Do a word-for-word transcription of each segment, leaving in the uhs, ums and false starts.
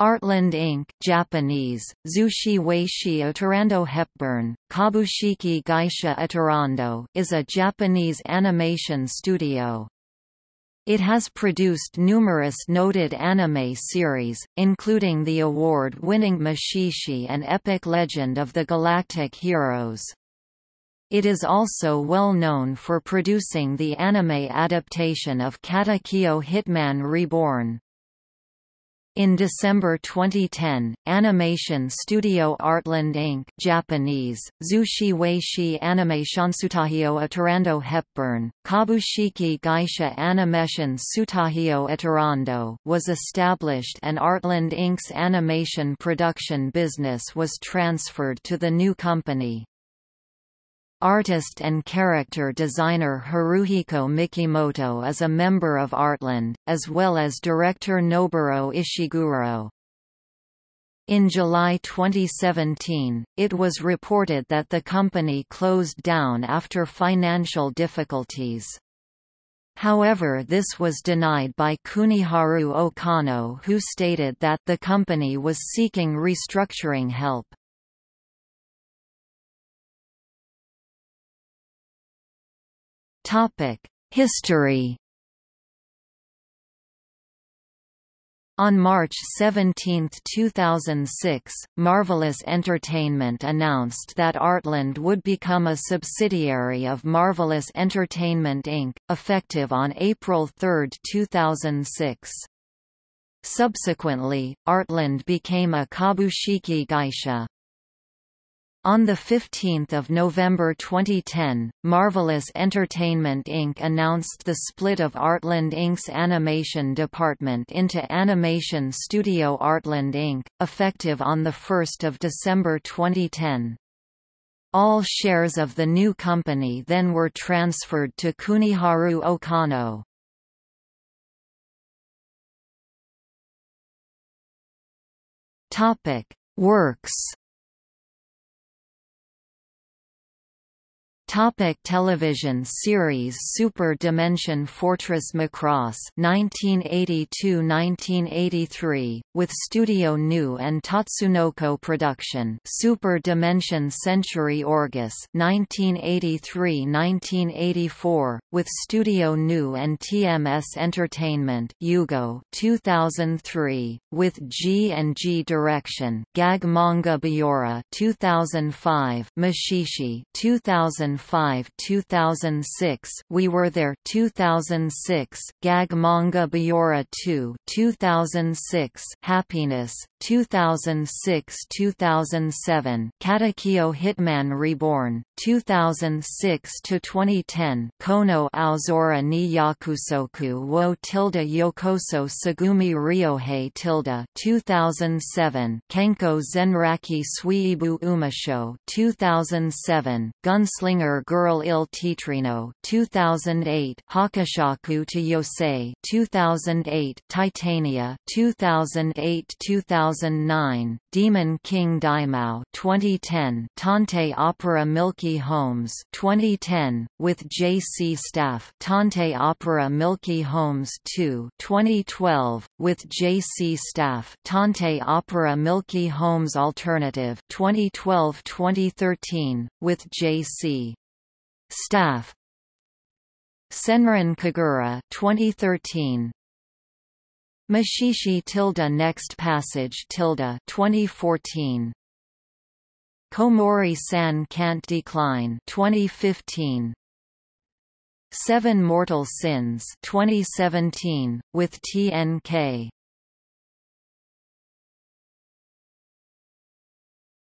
Artland Incorporated, Japanese, Zushi Weishi Ātorando Hepburn, Kabushiki Geisha Ātorando is a Japanese animation studio. It has produced numerous noted anime series, including the award-winning Mushishi and Epic Legend of the Galactic Heroes. It is also well known for producing the anime adaptation of Katekyō Hitman Reborn. In December twenty ten, Animation Studio Artland Incorporated (Japanese: Zushi Weishi Animation Sutajio Ātorando Hepburn, Kabushiki Geisha Animation Sutajio Ātorando) was established, and Artland Incorporated's animation production business was transferred to the new company. Artist and character designer Haruhiko Mikimoto is a member of Artland, as well as director Noboro Ishiguro. In July twenty seventeen, it was reported that the company closed down after financial difficulties. However, this was denied by Kuniharu Okano, who stated that the company was seeking restructuring help. History. On March seventeenth two thousand six, Marvelous Entertainment announced that Artland would become a subsidiary of Marvelous Entertainment Incorporated, effective on April third two thousand six. Subsequently, Artland became a Kabushiki Geisha. On the fifteenth of November twenty ten, Marvelous Entertainment Incorporated announced the split of Artland Incorporated's animation department into Animation Studio Artland Incorporated, effective on the first of December twenty ten. All shares of the new company then were transferred to Kuniharu Okano. Topic: Works. Topic: television series. Super Dimension Fortress Macross nineteen eighty-two to nineteen eighty-three, with Studio Nue and Tatsunoko production. Super Dimension Century Orgus nineteen eighty-three to nineteen eighty-four, with Studio Nue and T M S Entertainment. Yugo two thousand three, with G and G Direction. Gag Manga Biyori two thousand five, Mushishi two thousand five two thousand six, We Were There two thousand six, Gag Manga Biyori two two thousand six, Happiness two thousand six to two thousand seven, Katekyō Hitman Reborn two thousand six to twenty ten, Kono Aozora ni Yakusoku wo tilde Yokoso Sugumi Ryohei tilde two thousand seven, Kenko Zenraki Suiibu Umasho two thousand seven, Gunslinger Girl Il Teatrino two thousand eight, Hakashaku to Yosei two thousand eight, Titania two thousand eight to two thousand nine, Demon King Daimao twenty ten, Tantei Opera Milky Holmes twenty ten, with J C Staff. Tantei Opera Milky Holmes two twenty twelve, with J C Staff. Tantei Opera Milky Holmes Alternative twenty twelve to twenty thirteen, with J C Staff. Senran Kagura twenty thirteen, Mushishi tilde Next Passage tilde twenty fourteen, Komori San Can't Decline twenty fifteen, Seven Mortal Sins twenty seventeen, with T N K.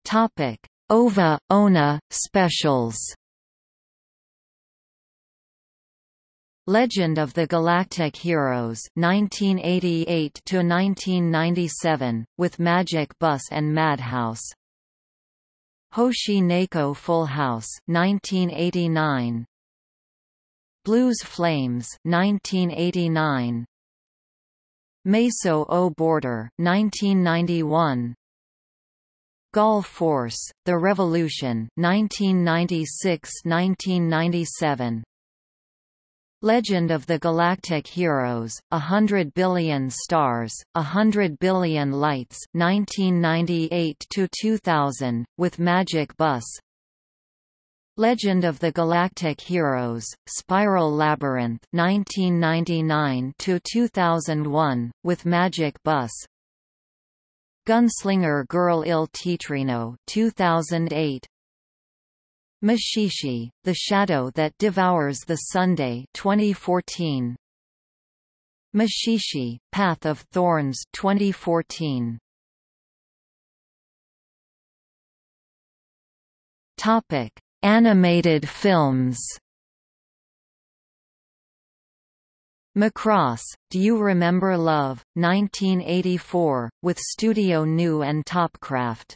Topic: Ova, Ona, Specials. Legend of the Galactic Heroes nineteen eighty-eight to nineteen ninety-seven, with Magic Bus and Madhouse. Hoshi Neko Full House nineteen eighty-nine, Blues Flames nineteen eighty-nine, Meiso O Border nineteen ninety-one, Gall Force: The Revolution nineteen ninety-six to nineteen ninety-seven. Legend of the Galactic Heroes, A Hundred Billion Stars, A Hundred Billion Lights, nineteen ninety-eight to two thousand, with Magic Bus. Legend of the Galactic Heroes, Spiral Labyrinth, nineteen ninety-nine to two thousand one, with Magic Bus. Gunslinger Girl Il Teatrino, two thousand eight. Mushishi, The Shadow That Devours the Sunday, twenty fourteen. Mushishi, Path of Thorns, twenty fourteen. Topic: Animated films. Macross, Do You Remember Love, nineteen eighty-four, with Studio Nue and Topcraft.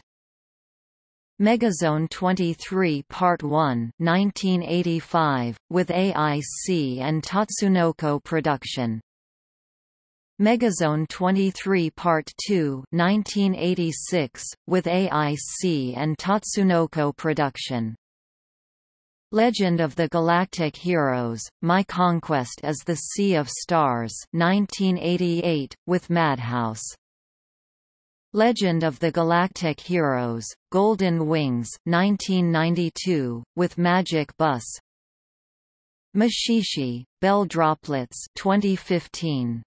Megazone twenty-three Part one, nineteen eighty-five, with A I C and Tatsunoko Production. Megazone twenty-three Part two, nineteen eighty-six, with A I C and Tatsunoko Production. Legend of the Galactic Heroes, My Conquest is the Sea of Stars, nineteen eighty-eight, with Madhouse. Legend of the Galactic Heroes, Golden Wings, nineteen ninety-two, with Magic Bus. Mushishi, Bell Droplets, twenty fifteen.